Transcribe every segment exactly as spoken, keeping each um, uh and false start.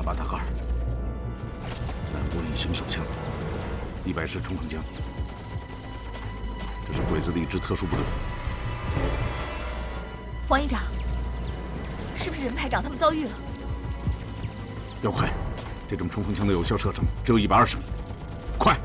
三八大盖，南部一型手枪，一百式冲锋枪。这是鬼子的一支特殊部队。王营长，是不是任排长他们遭遇了？要快！这种冲锋枪的有效射程只有一百二十米，快！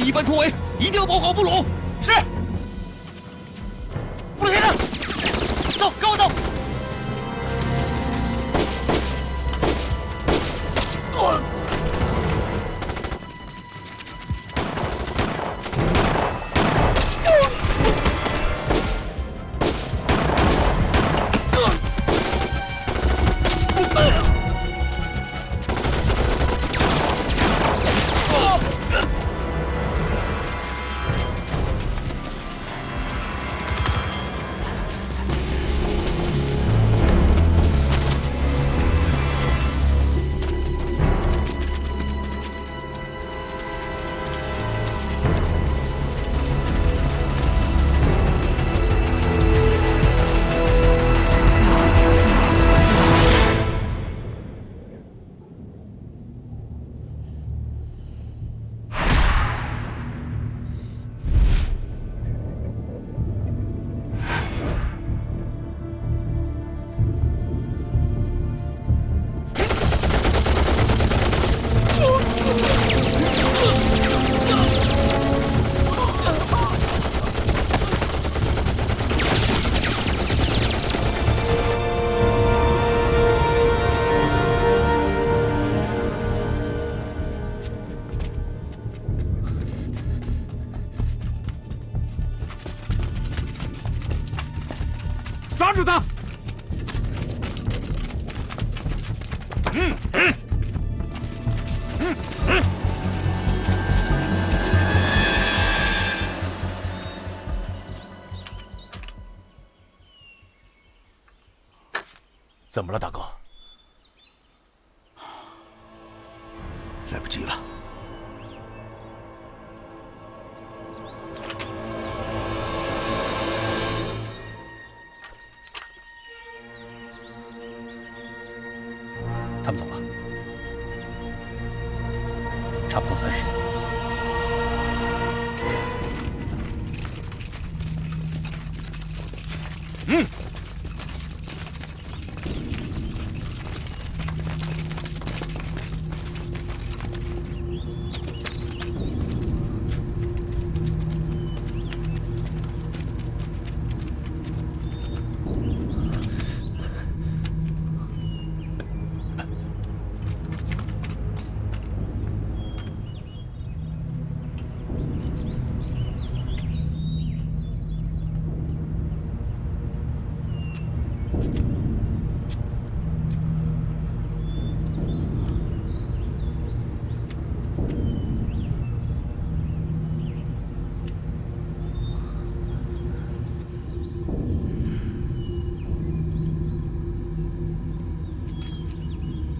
一班突围，一定要保好布鲁。是，布鲁先生，走，跟我走。怎么了，大哥？来不及了。他们走了，差不多三十。嗯。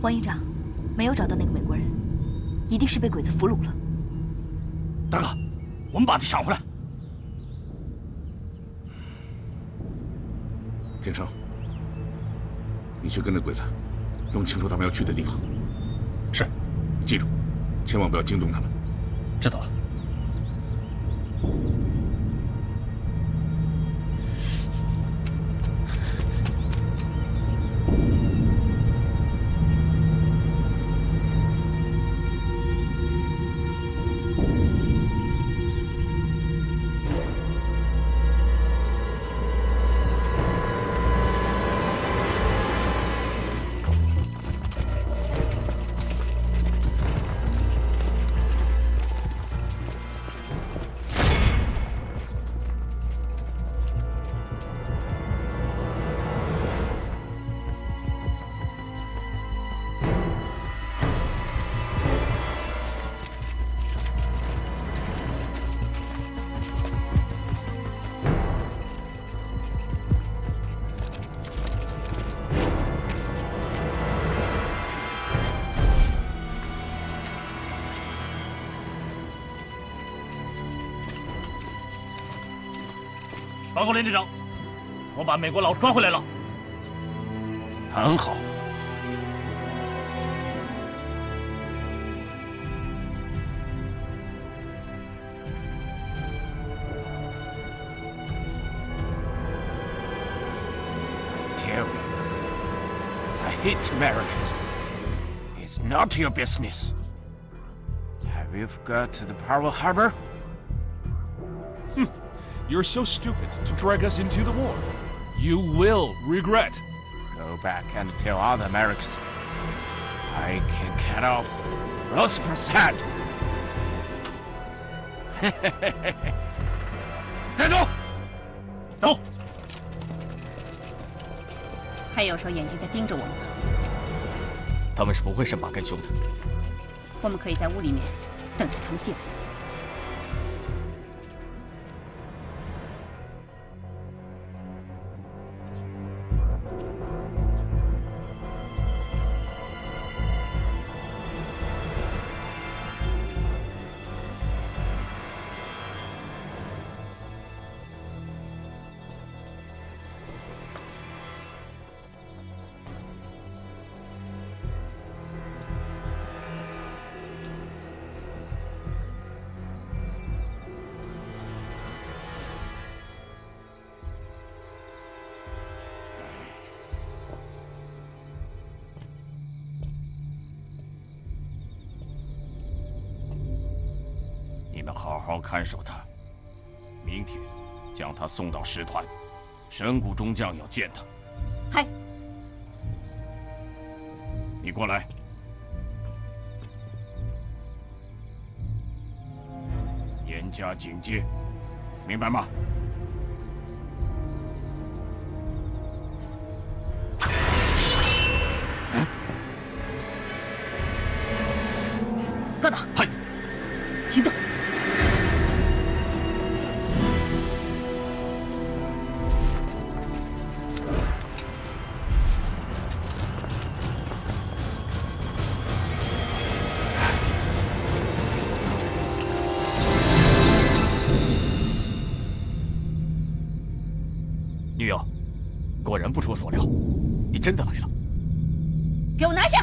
王营长，没有找到那个美国人，一定是被鬼子俘虏了。大哥，我们把他抢回来。天生，你去跟着鬼子，弄清楚他们要去的地方。是，记住，千万不要惊动他们。知道了。报告连队长，我把美国佬抓回来了。很好。 Hate Americans. It's not your business. Have you got to the Pearl Harbor? Hm. You're so stupid to drag us into the war. You will regret. Go back and tell other Americans. I can cut off Roosevelt's head. Let's go. 走。 还有双眼睛在盯着我们，他们是不会善罢甘休的。我们可以在屋里面等着他们进来。好好看守他，明天将他送到师团，神谷中将要见他。嗨，你过来。严加警戒，明白吗？ 真的来了！给我拿下！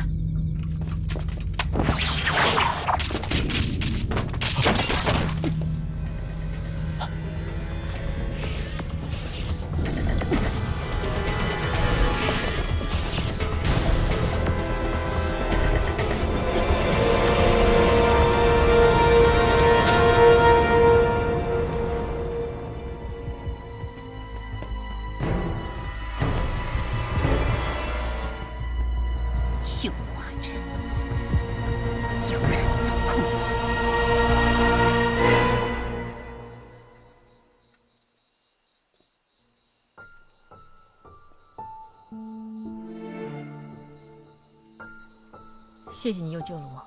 谢谢你又救了我，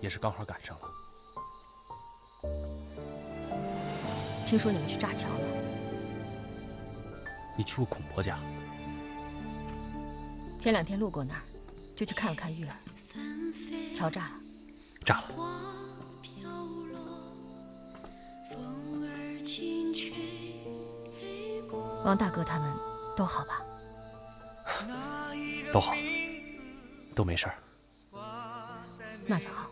也是刚好赶上了。听说你们去炸桥了？你去过孔伯家？前两天路过那儿，就去看了看玉儿。桥炸了？炸了。王大哥他们都好吧？都好。 都没事儿，那就好，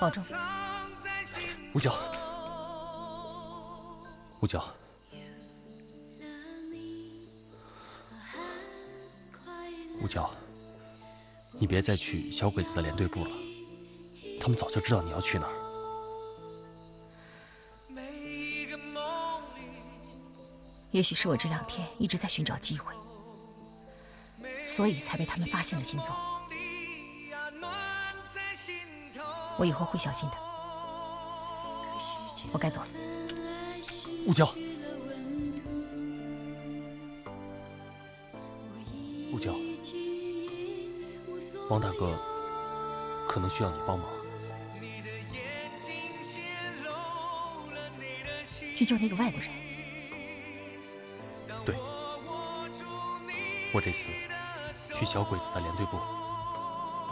保重。吴娇，吴娇，吴娇，你别再去小鬼子的连队部了，他们早就知道你要去哪儿。 也许是我这两天一直在寻找机会，所以才被他们发现了行踪。我以后会小心的。我该走了。吴娇，吴娇，王大哥可能需要你帮忙，去救那个外国人。 对，我这次去小鬼子的连队部，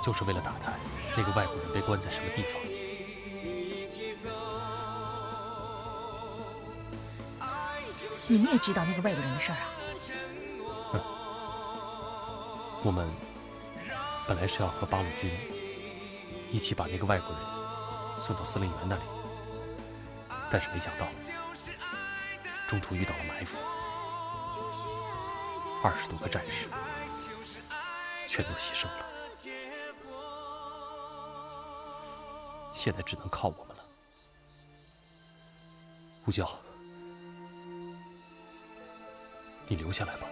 就是为了打探那个外国人被关在什么地方。你们也知道那个外国人的事儿啊？嗯，我们本来是要和八路军一起把那个外国人送到司令员那里，但是没想到中途遇到了埋伏，二十多个战士全都牺牲了。 现在只能靠我们了，吴娇，你留下来吧。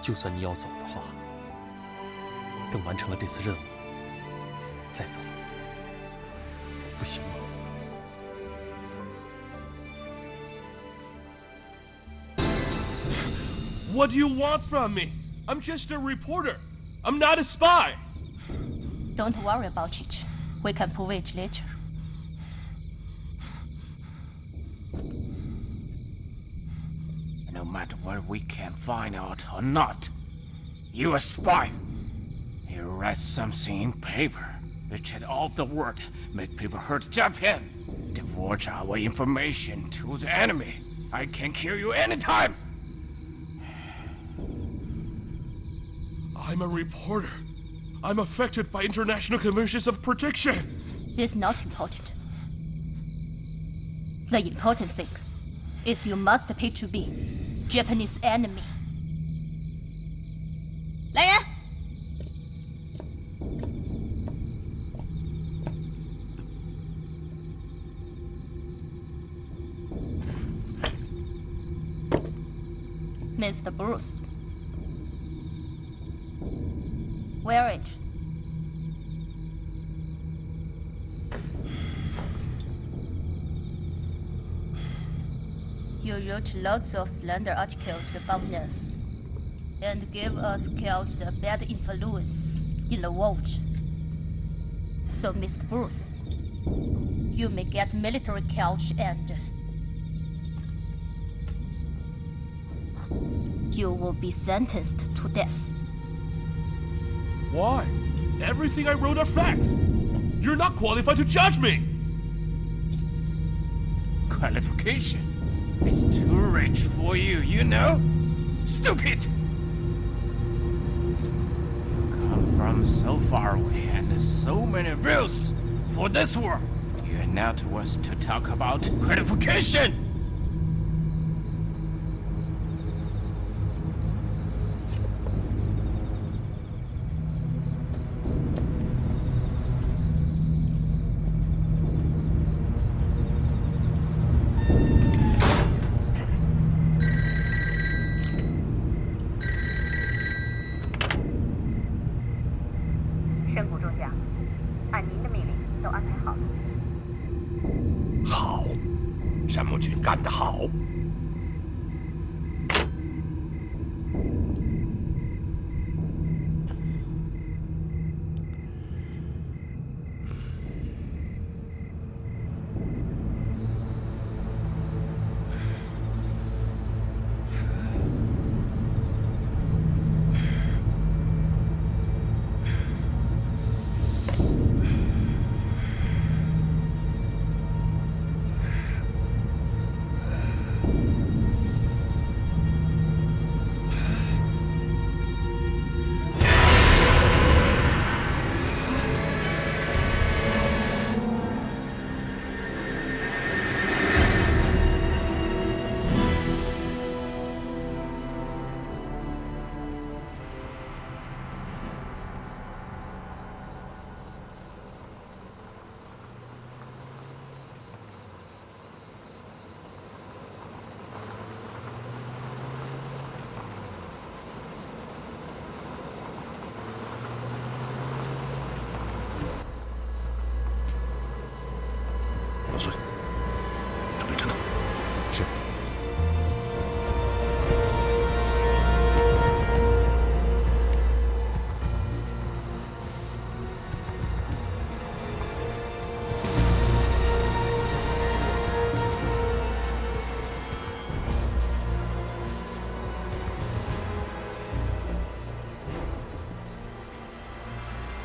就算你要走的话，等完成了这次任务再走，不行吗？ What do you want from me? I'm just a reporter. I'm not a spy. Don't worry about it. We can prove it later. No matter whether we can find out or not, you're a spy. You write something in paper, which had all the word, make people hurt Japan, divulge our information to the enemy. I can kill you anytime. I'm a reporter. I'm affected by international conventions of protection. This is not important. The important thing is you must pay to be Japanese enemy. 来人！Mister Bruce. Wear it. You wrote lots of slander articles about us, and gave us called the bad influence in the world. So, Mister Bruce, you may get military couch and you will be sentenced to death. Why? Everything I wrote are facts. You're not qualified to judge me. Qualification is too rich for you, you know? Stupid! You come from so far away and so many rules for this world. You're not worth to talk about qualification.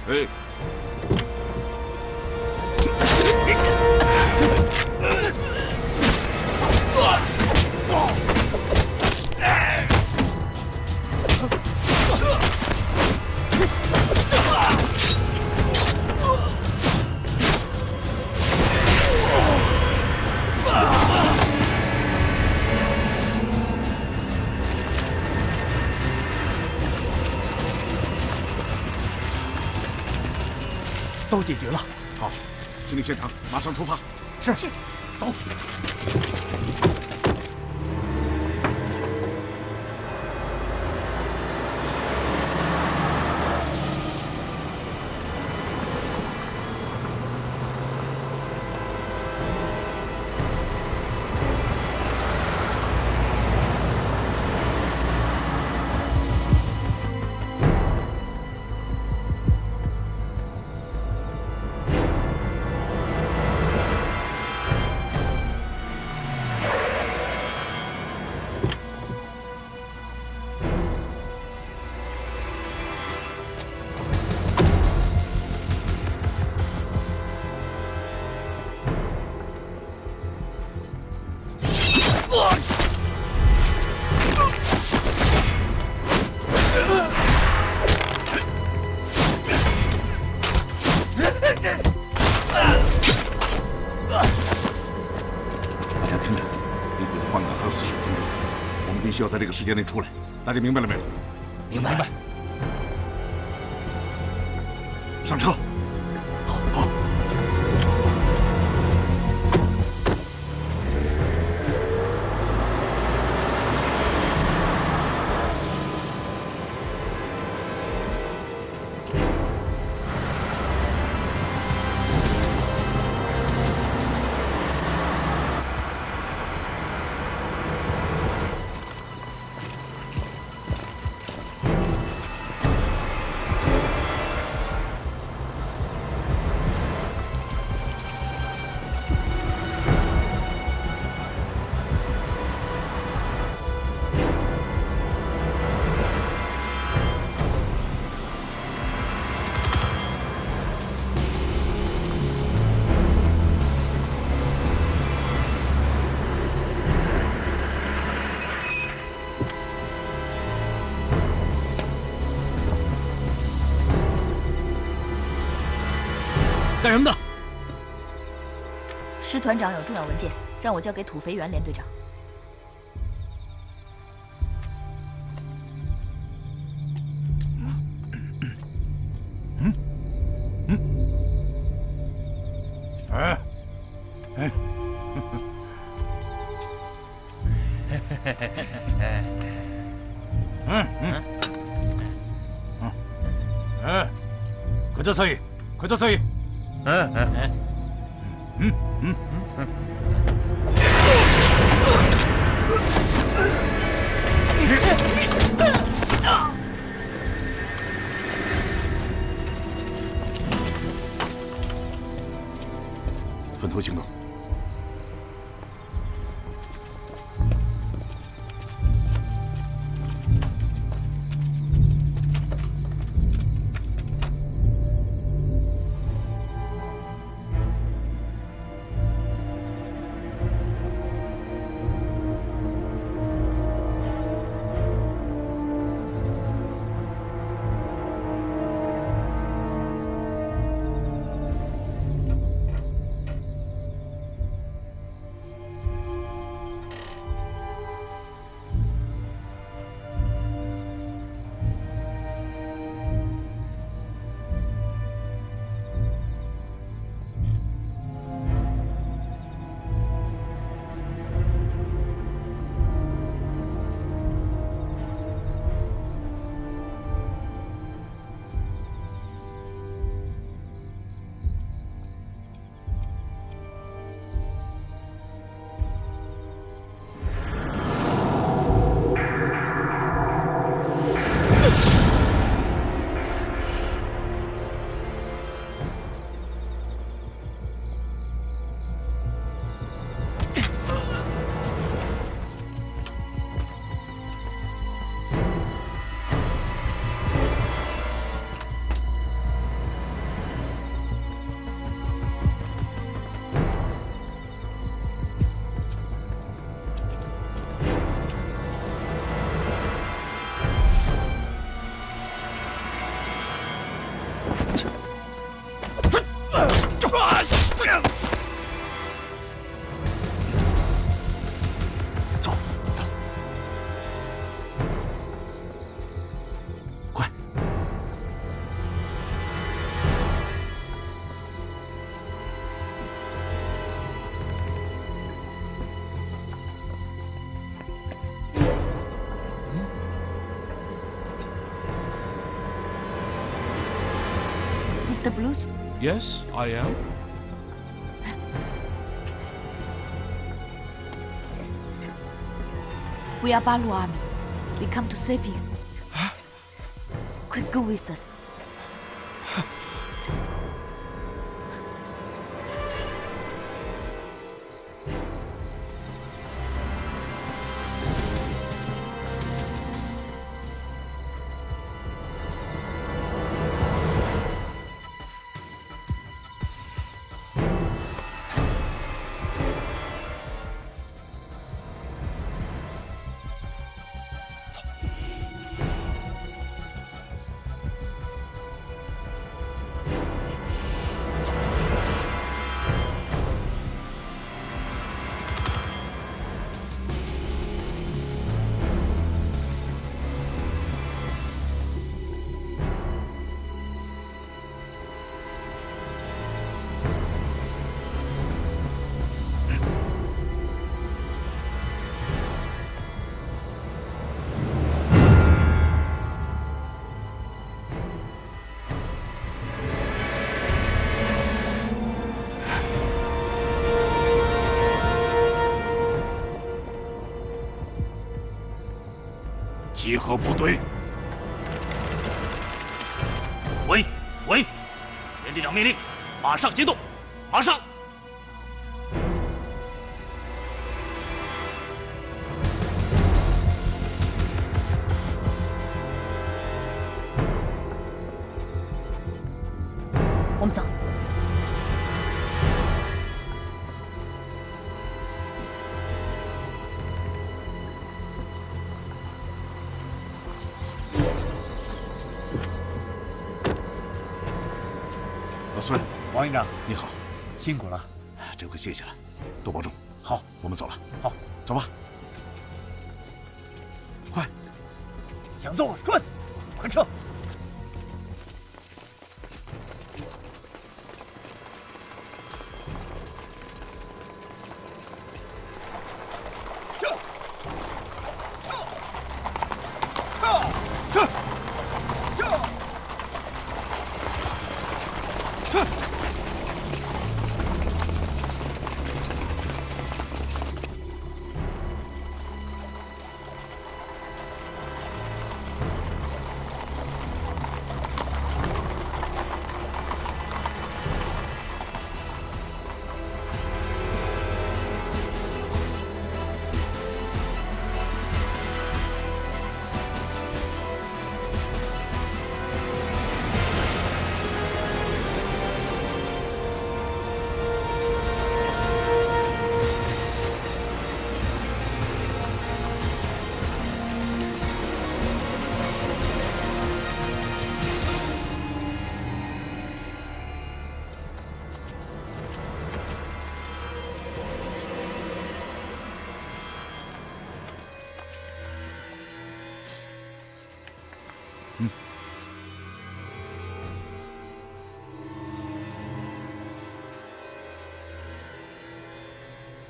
Hey. 都解决了。好，清理现场，马上出发。是是，走。 需要在这个时间内出来，大家明白了没有？明白了。上车。 干什么的？师团长有重要文件，让我交给土肥原连队长。嗯嗯哎哎，嗯嗯嗯哎，快点上去，快点上去。 嗯嗯嗯嗯嗯嗯。分头行动。Mister Blues? Yes, I am. We are Balu Army. We come to save you. Quick, go with us.集合部队！喂，喂，连队长命令，马上行动，马上！ 王营长，你好，辛苦了，这回谢谢了，多保重。好，我们走了。好，走吧，快，想揍转，快撤！撤！撤！撤！撤！撤！撤！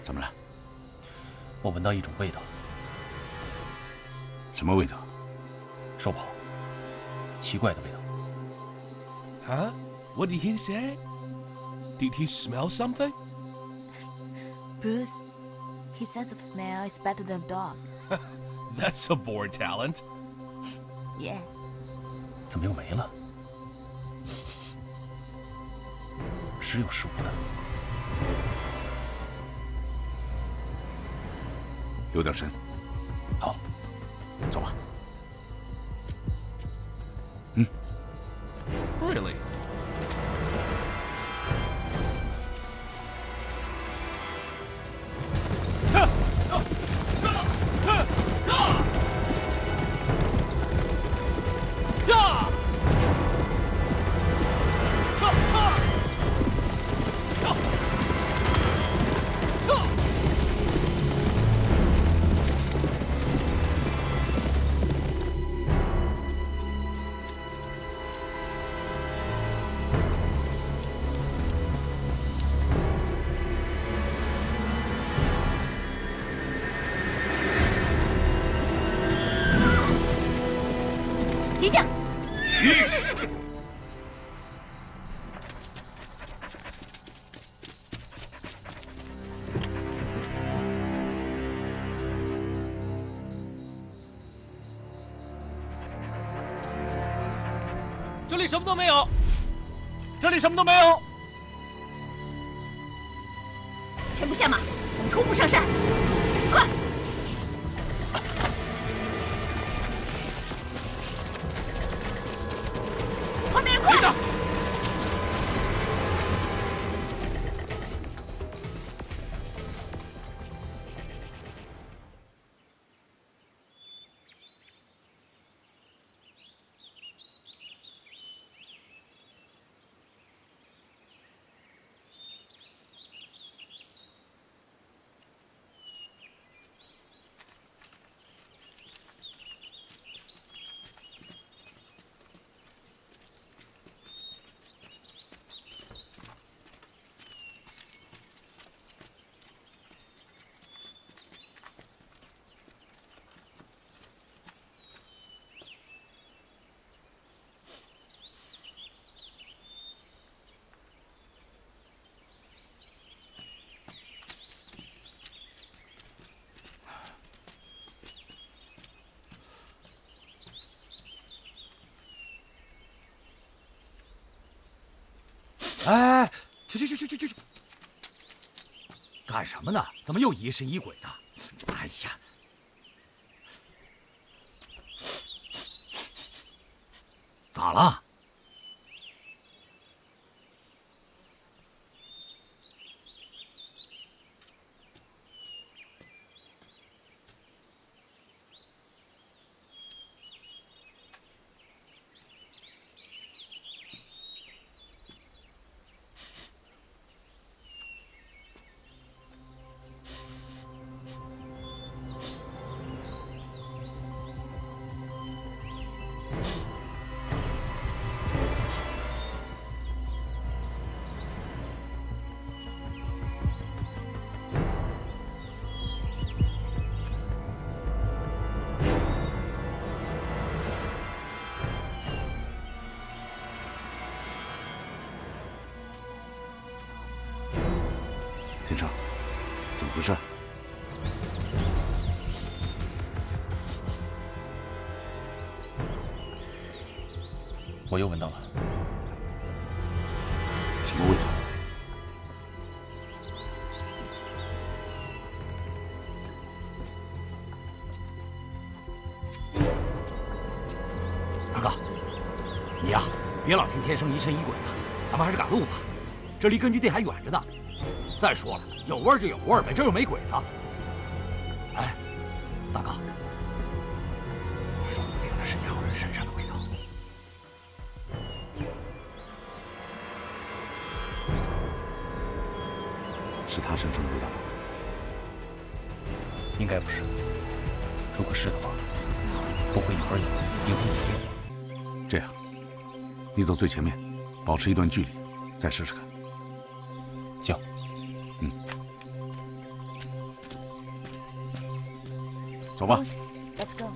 怎么了？我闻到一种味道。什么味道？说不好，奇怪的味道。Huh? What did he say? Did he smell something? Bruce, his sense of smell is better than dog. That's a born talent. Yeah. 怎么又没了？时有时无的。 有点深，好，走吧。嗯。Really？这里什么都没有，这里什么都没有。全部下马，我们徒步上山，快！ 哎，去去去去去去去！干什么呢？怎么又疑神疑鬼的？哎呀！咋了？我又闻到了什么味道？大哥，你呀、啊，别老听天生疑神疑鬼的，咱们还是赶路吧。这离根据地还远着呢。再说了，有味儿就有味儿呗，这又没鬼子。哎，大哥，说不定那是洋人身上的味道。 是他身上的味道吗？应该不是。如果是的话，不会一会儿有，一会儿没有。这样，你走最前面，保持一段距离，再试试看。行。嗯。走吧。Let's go。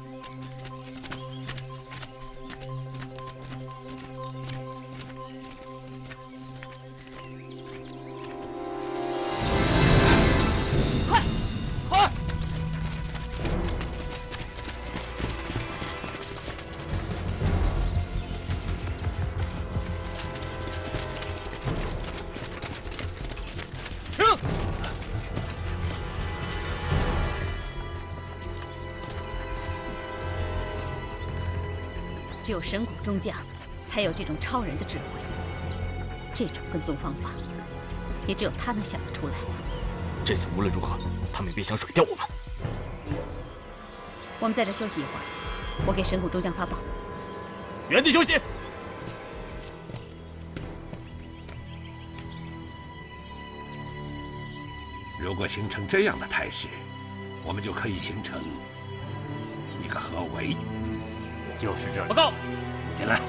只有神谷中将，才有这种超人的智慧。这种跟踪方法，也只有他能想得出来。这次无论如何，他们也别想甩掉我们。我们在这休息一会儿，我给神谷中将发报。原地休息。 如果形成这样的态势，我们就可以形成一个合围，就是这里。报告，进来。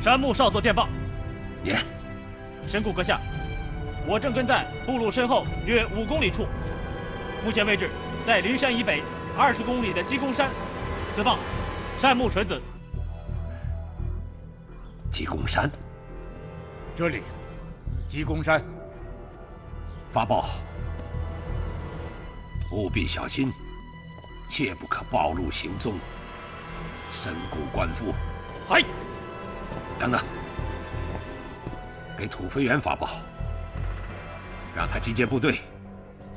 山木少佐电报。你，神谷阁下，我正跟在部落身后约五公里处，目前位置在灵山以北二十公里的鸡公山。此报，山木纯子。鸡公山，这里，鸡公山。 发报，务必小心，切不可暴露行踪。深谷灌腹。嗨，等等，给土肥原发报，让他集结部队，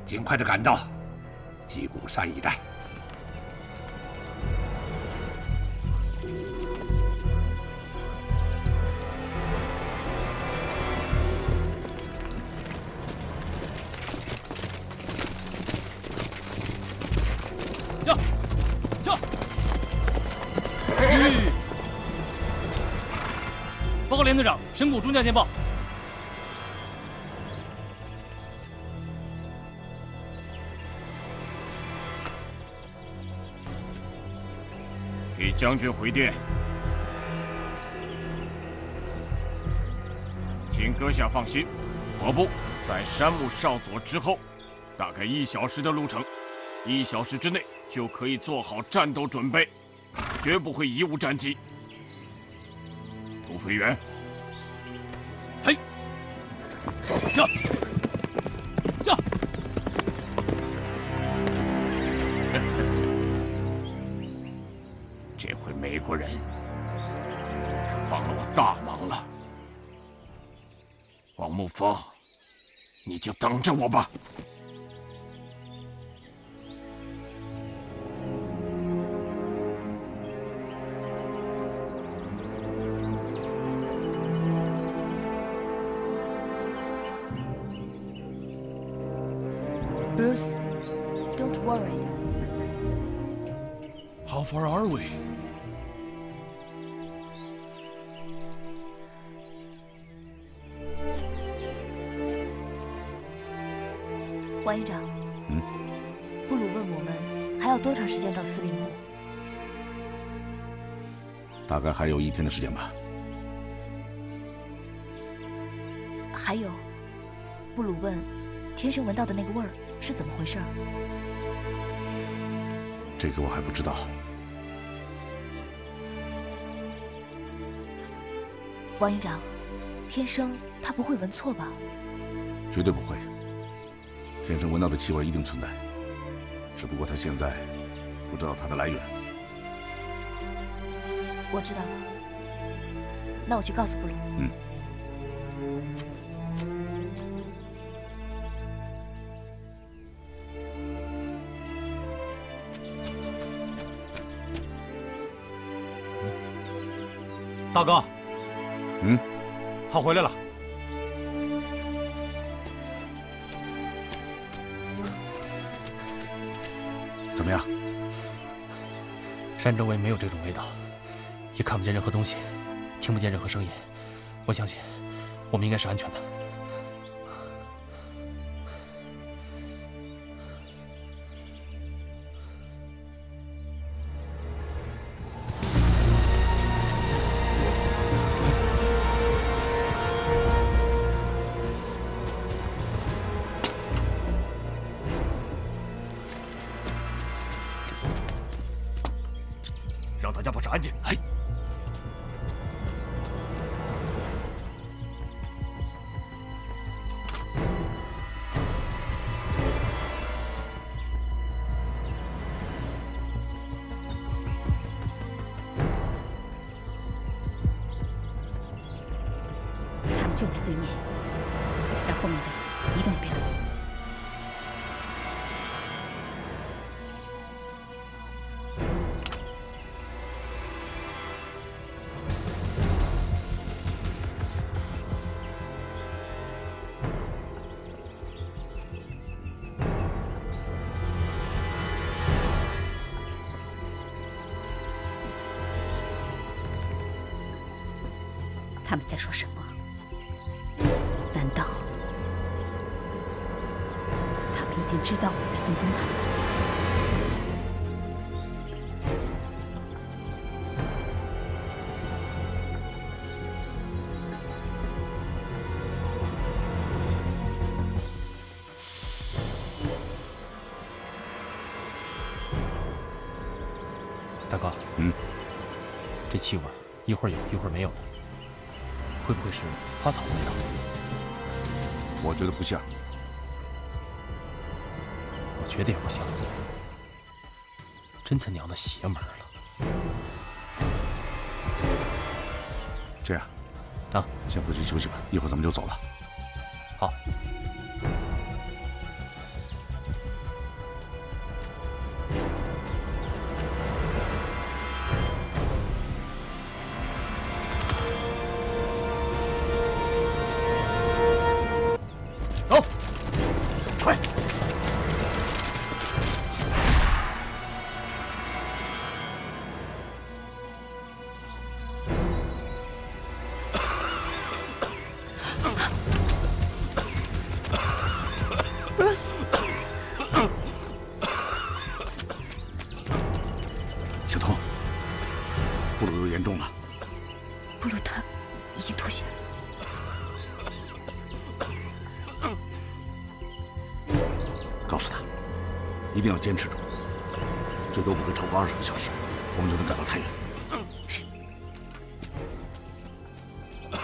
尽快的赶到鸡公山一带。 连队长，神谷中将电报。给将军回电，请阁下放心，我部在山木少佐之后，大概一小时的路程，一小时之内就可以做好战斗准备，绝不会贻误战机。土肥原。 驾驾！这回美国人可帮了我大忙了。王沐风，你就等着我吧。Bruce, don't worry. How far are we?王营长，嗯，布鲁问我们还有多长时间到司令部？大概还有一天的时间吧。还有，布鲁问，天生闻到的那个味儿。 是怎么回事？这个我还不知道。王营长，天生他不会闻错吧？绝对不会。天生闻到的气味一定存在，只不过他现在不知道它的来源。我知道了，那我去告诉布鲁。嗯。 大哥，嗯，他回来了。怎么样？山周围没有这种味道，也看不见任何东西，听不见任何声音。我相信，我们应该是安全的。他们在说什么？难道他们已经知道我在跟踪他们了？ 大哥，嗯，这气味一会儿有，一会儿没有的。 会不会是花草的味道？我觉得不像。我觉得也不像。真他娘的邪门了！这样，啊，你先回去休息吧，一会儿咱们就走了。好。 一定要坚持住，最多不会超过二十个小时，我们就能赶到太原。是。来，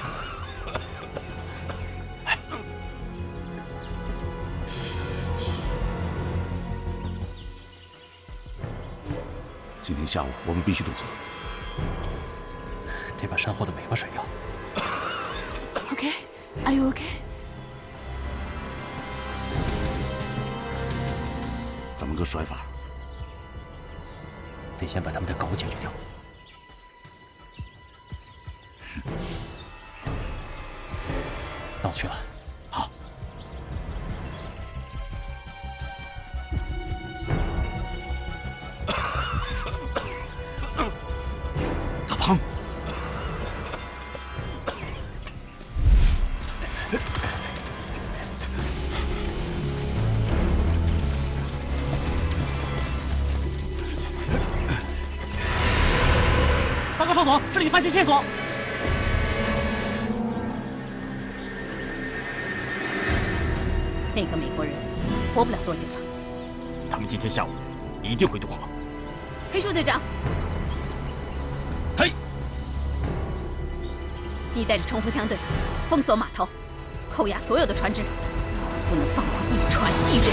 今天下午我们必须渡河，得把山后的尾巴甩掉。Okay, are you okay? 怎么个甩法？得先把咱们的狗解决掉。那我去了。好。大鹏，这里发现线索。 那个美国人活不了多久了。他们今天下午一定会渡河。黑树队长，嘿，你带着冲锋枪队封锁码头，扣押所有的船只，不能放过一船一人。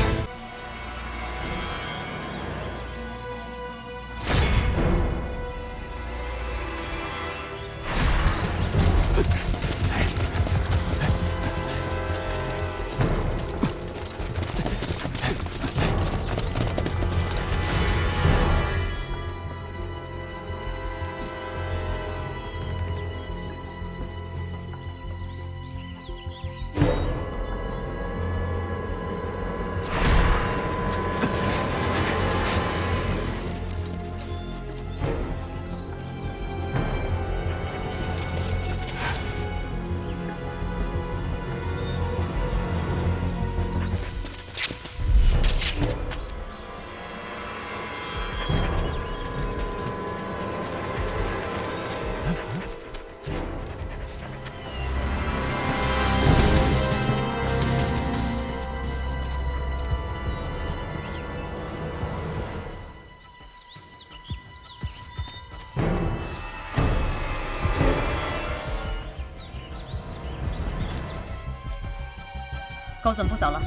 狗怎么不走了？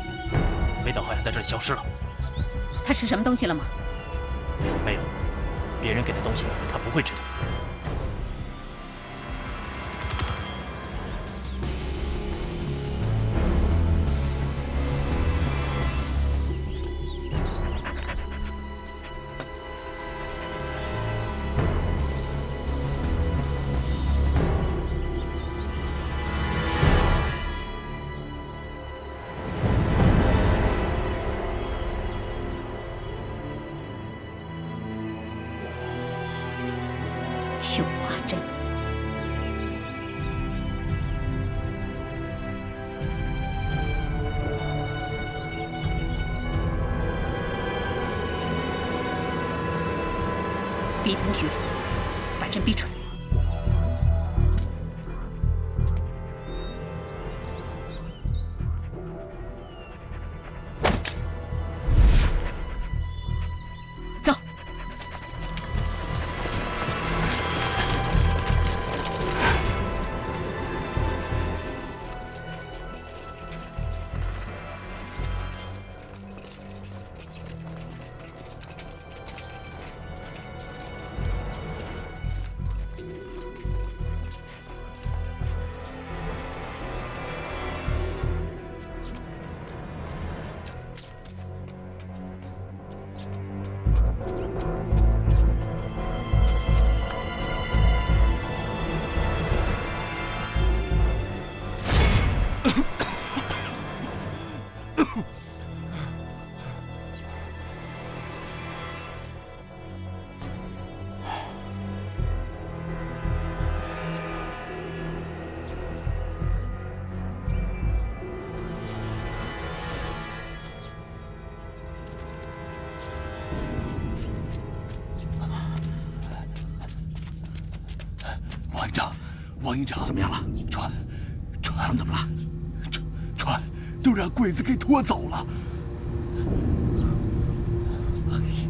味道好像在这里消失了。它吃什么东西了吗？没有，别人给的东西它不会吃的。绣花针，毕同学，把针逼出来。王营长怎么样了？船，船怎么了？船船都让鬼子给拖走了。哎呀，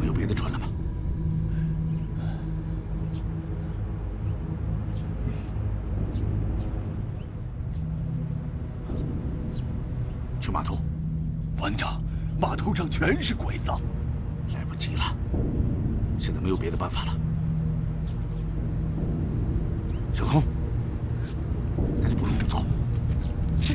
没有别的船了吧？去码头，王营长，码头上全是鬼子。 来不及了，现在没有别的办法了。小童，带着部众走。是。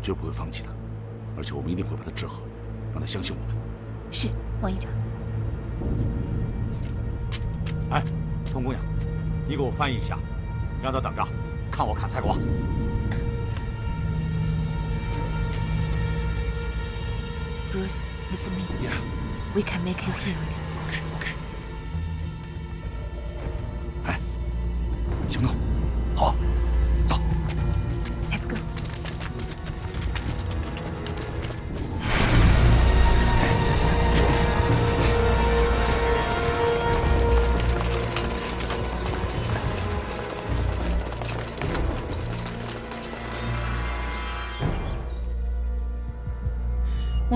绝不会放弃的，而且我们一定会把他治好，让他相信我们。是，王营长。哎，童姑娘，你给我翻译一下，让他等着，看我砍蔡国。Bruce, it's me. Yeah. We can make you healed. Okay, okay. 哎，行动。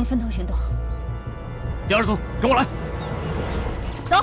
分头行动，第二组跟我来，走。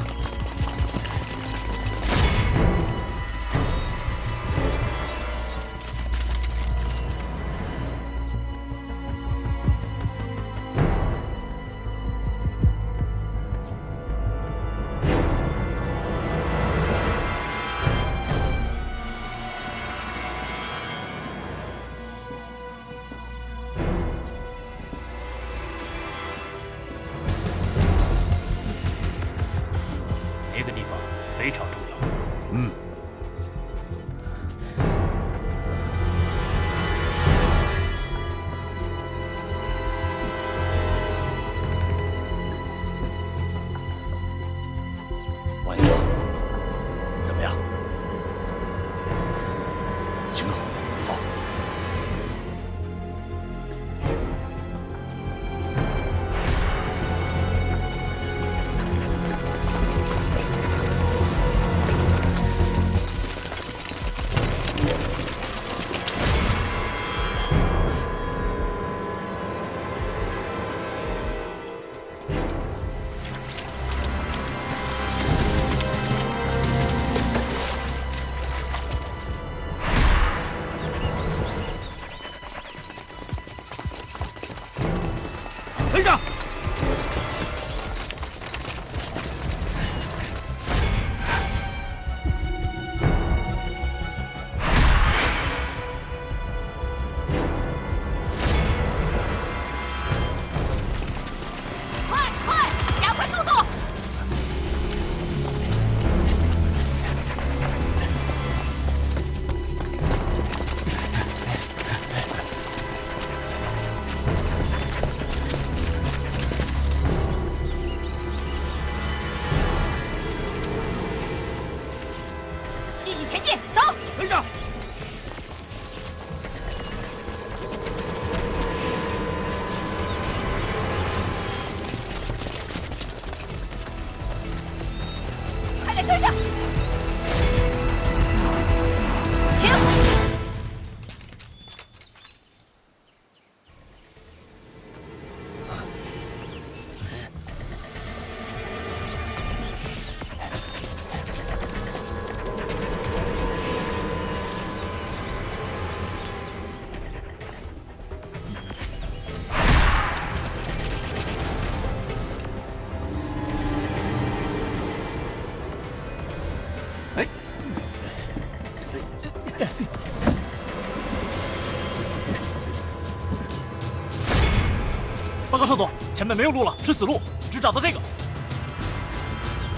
报告少佐，前面没有路了，是死路，只找到这个。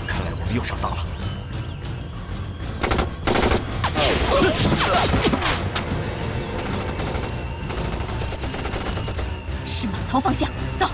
看来我们又上当了。是码头方向，走。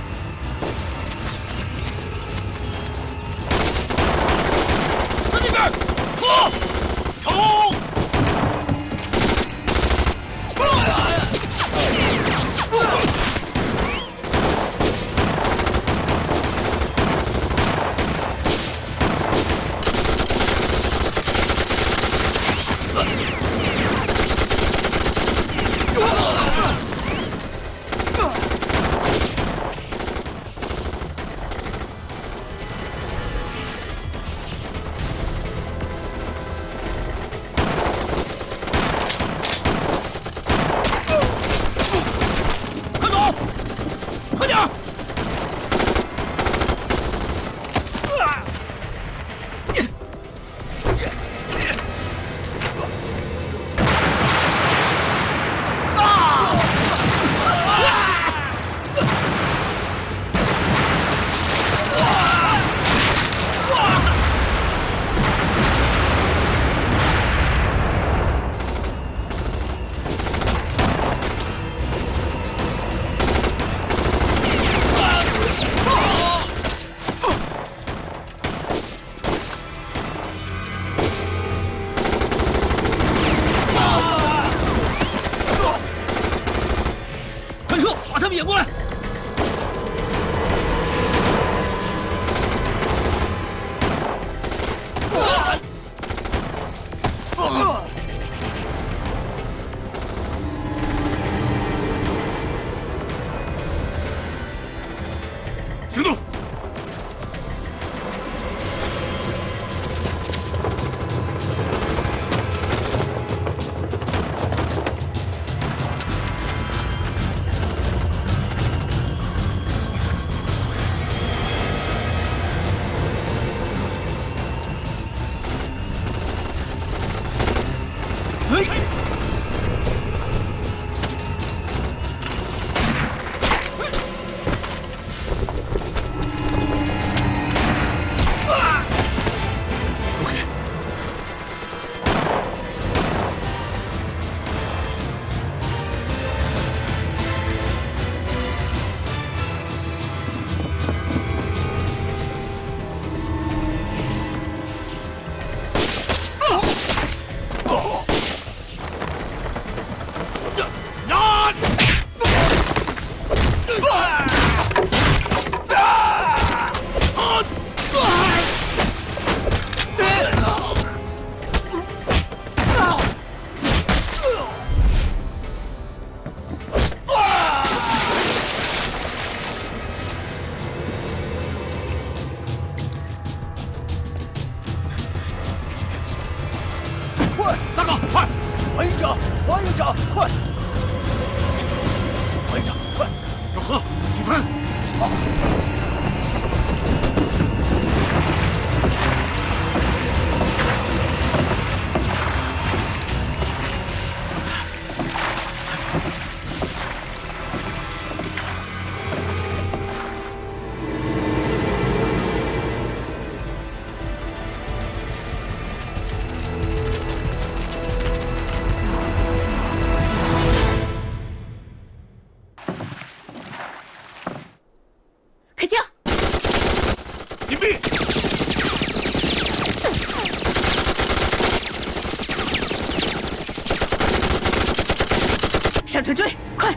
上车追，快！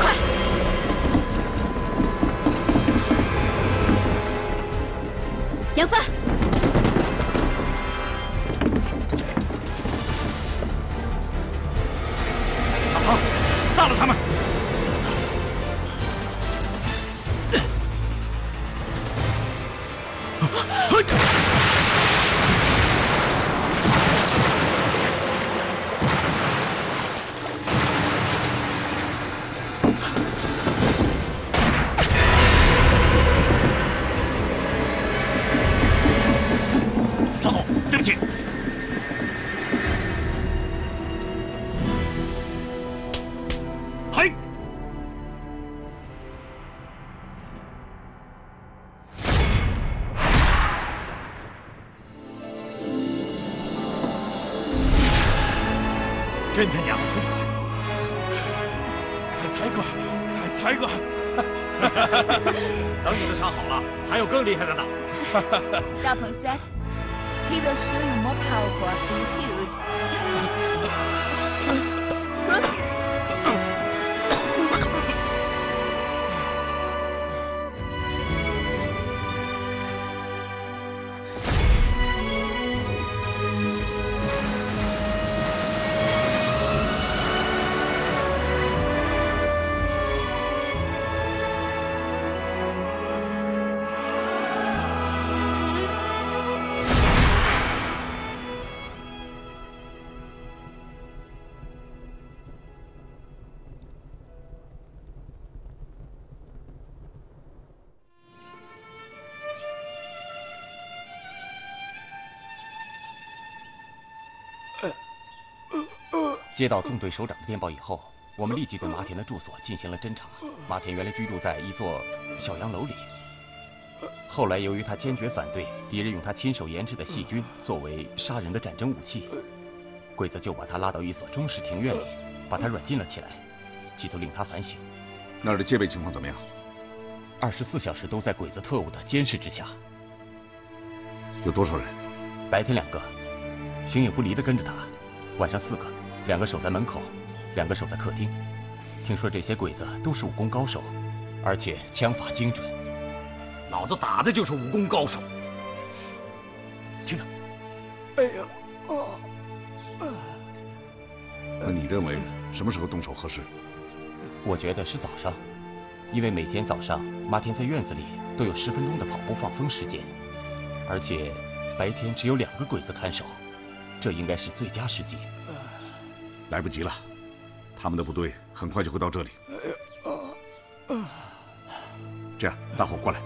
快！扬帆，大炮，炸了他们！ 啊！真他娘痛快！砍柴哥，砍柴哥！等你的伤好了，还有更厉害的呢。Dapeng said, "He will show you more powerful after you heal it." Bruce, Bruce. 接到纵队首长的电报以后，我们立即对麻田的住所进行了侦查。麻田原来居住在一座小洋楼里，后来由于他坚决反对敌人用他亲手研制的细菌作为杀人的战争武器，鬼子就把他拉到一所中式庭院里，把他软禁了起来，企图令他反省。那儿的戒备情况怎么样？二十四小时都在鬼子特务的监视之下。有多少人？白天两个，形影不离地跟着他；晚上四个。 两个守在门口，两个守在客厅。听说这些鬼子都是武功高手，而且枪法精准。老子打的就是武功高手。听着，哎呀，哦，那你认为什么时候动手合适？我觉得是早上，因为每天早上麻田在院子里都有十分钟的跑步放风时间，而且白天只有两个鬼子看守，这应该是最佳时机。 来不及了，他们的部队很快就会到这里。这样，大伙过来，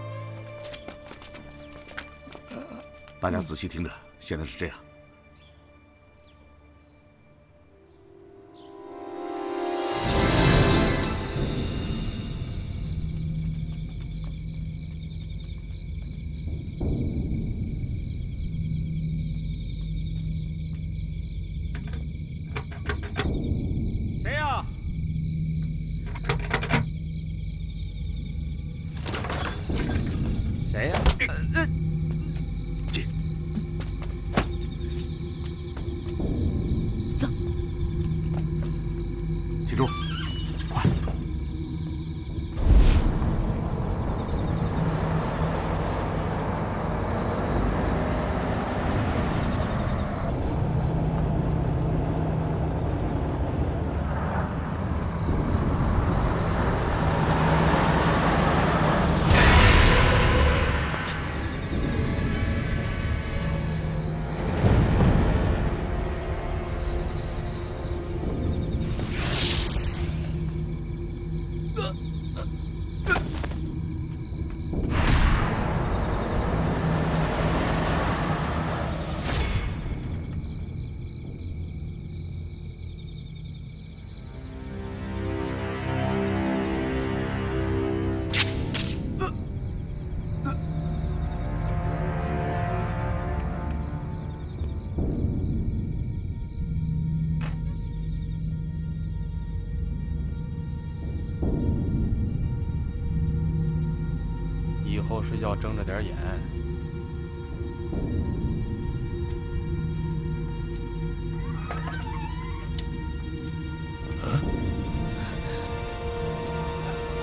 大家仔细听着。现在是这样：睡觉睁着点眼，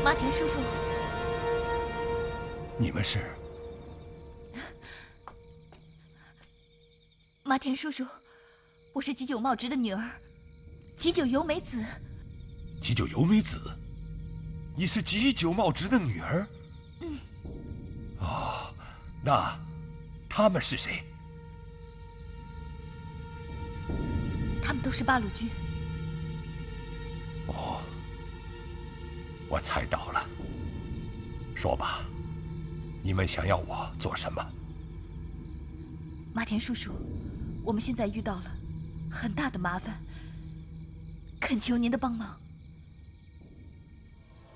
麻田叔叔，你们是？麻田叔叔，我是吉久茂直的女儿，吉久由美子。吉久由美子，你是吉久茂直的女儿？ 哦，那他们是谁？他们都是八路军。哦，我猜到了。说吧，你们想要我做什么？麻田叔叔，我们现在遇到了很大的麻烦，恳求您的帮忙。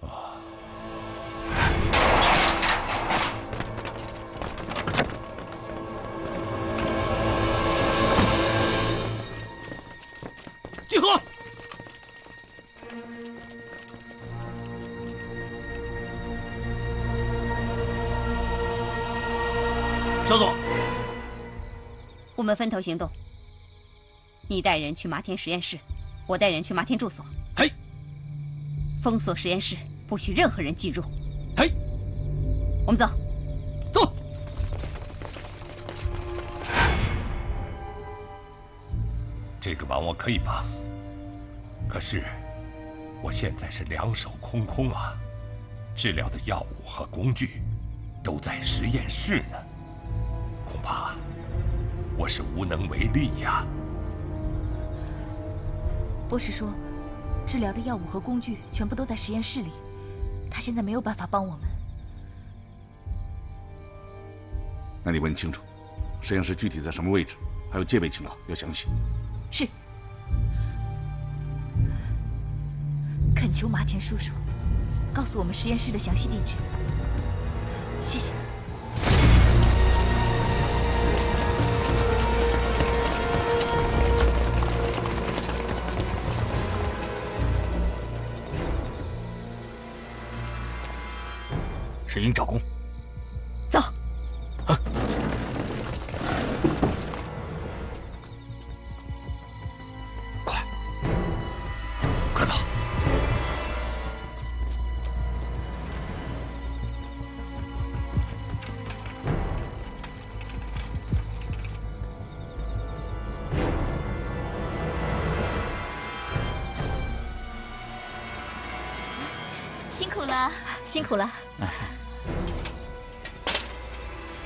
哦。 集合！小组，我们分头行动。你带人去麻田实验室，我带人去麻田住所。嘿，封锁实验室，不许任何人进入。嘿，我们走。 这个忙我可以帮，可是我现在是两手空空啊！治疗的药物和工具都在实验室呢，恐怕我是无能为力呀。博士说，治疗的药物和工具全部都在实验室里，他现在没有办法帮我们。那你问清楚，实验室具体在什么位置，还有戒备情况要详细。 是，恳求麻田叔叔告诉我们实验室的详细地址。谢谢。石英找工。 辛苦了，辛苦了。嗯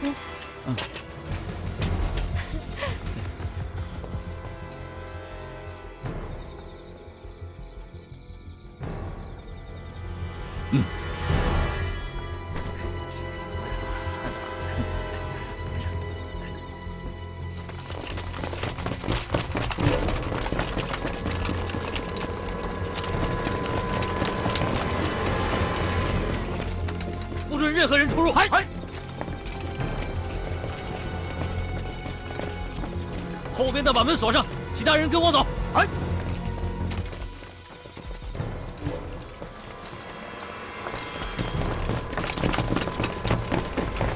嗯，嗯，任何人出入，嗨！后边的把门锁上，其他人跟我走，嗨！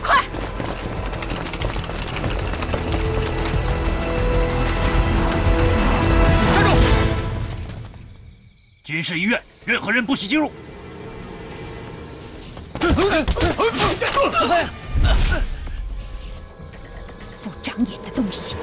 快！站住！军事医院，任何人不许进入。 不长眼的东西！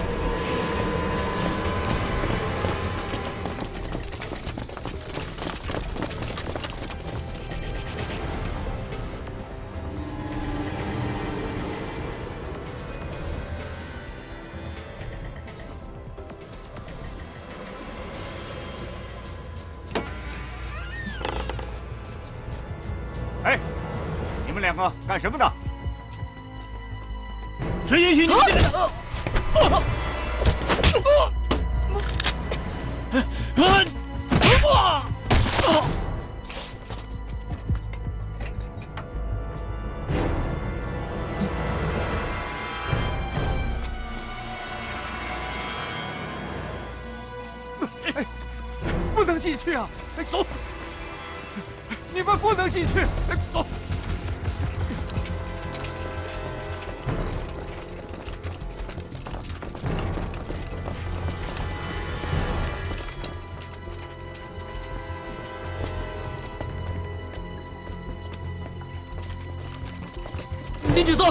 哎。 你们两个干什么呢？谁允许你们进来？哎，不能进去啊！走，你们不能进去，走。 进去搜。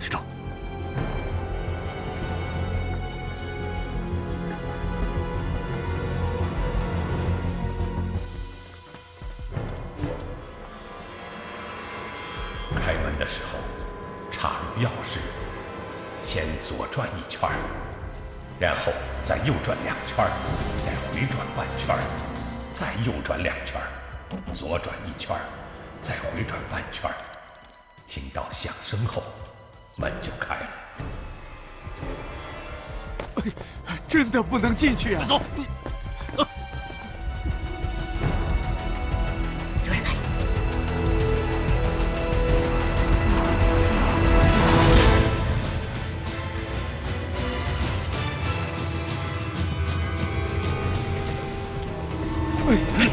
队长，开门的时候插入钥匙，先左转一圈，然后。 再右转两圈，再回转半圈，再右转两圈，左转一圈，再回转半圈。听到响声后，门就开了。哎，真的不能进去啊！走，你。 哎，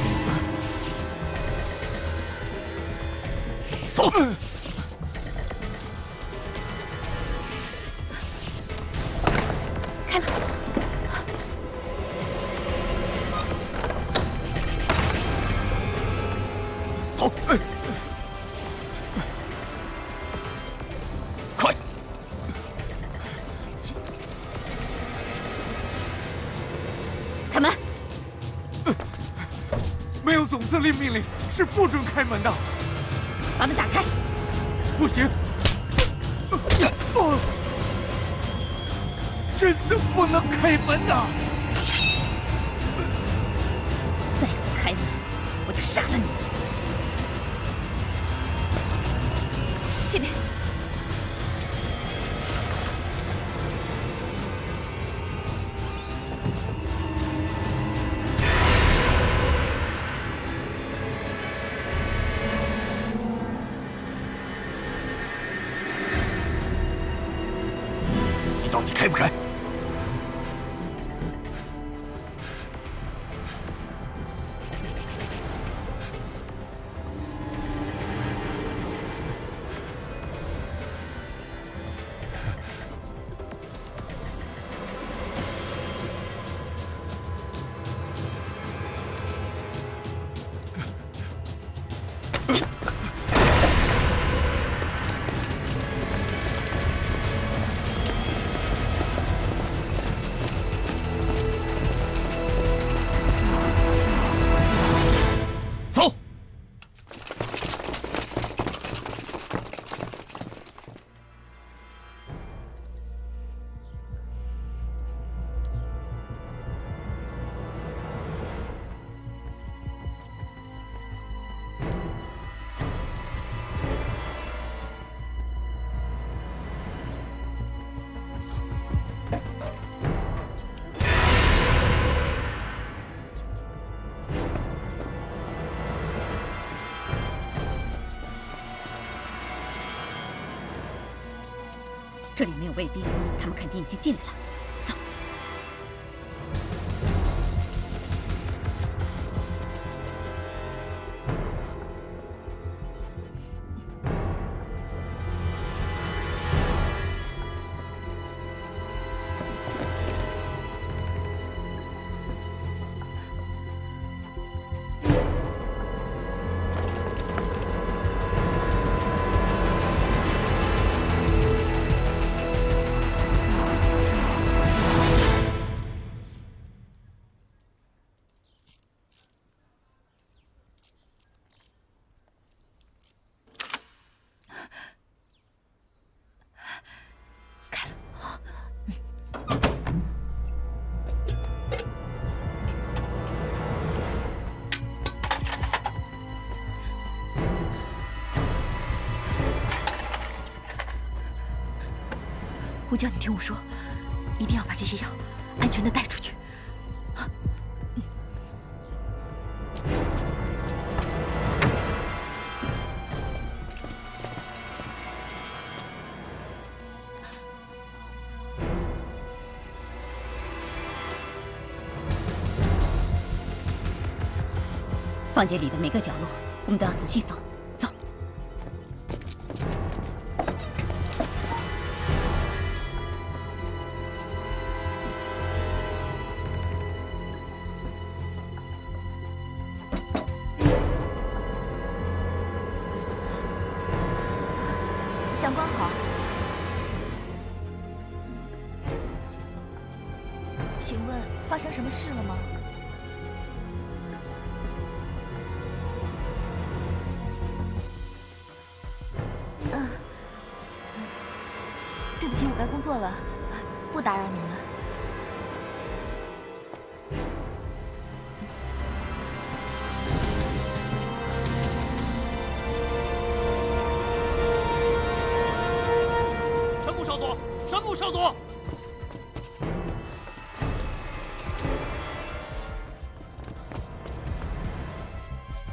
司令命令是不准开门的，把门打开。不行，真的不能开门呐！再不开门，我就杀了你！这边，开不开？这里没有卫兵，他们肯定已经进来了。走。胡椒，你听我说，一定要把这些药安全的带出去。 房间里的每个角落，我们都要仔细搜。 错了，不打扰你们了。神木少佐，神木少佐，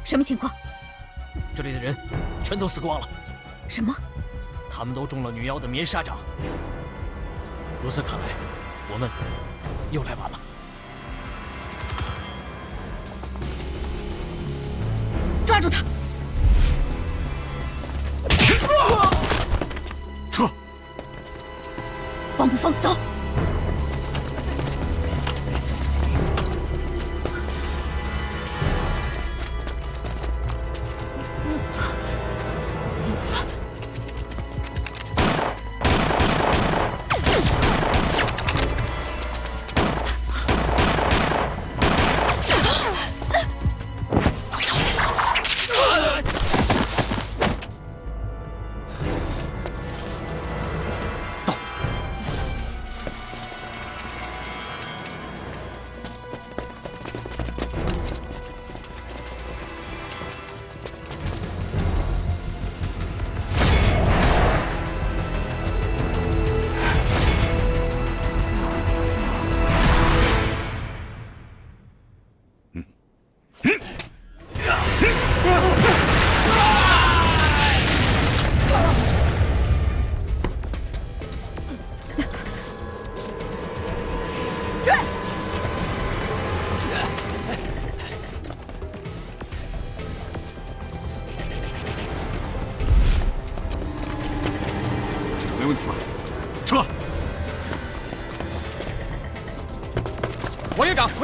什么情况？这里的人全都死光了。什么？他们都中了女妖的棉纱掌。 如此看来，我们又来晚了。抓住他！放不放？走。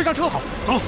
上车好，走。